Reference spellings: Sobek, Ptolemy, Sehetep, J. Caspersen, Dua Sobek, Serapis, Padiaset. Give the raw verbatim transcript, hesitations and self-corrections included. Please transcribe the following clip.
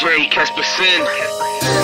J. Caspersen.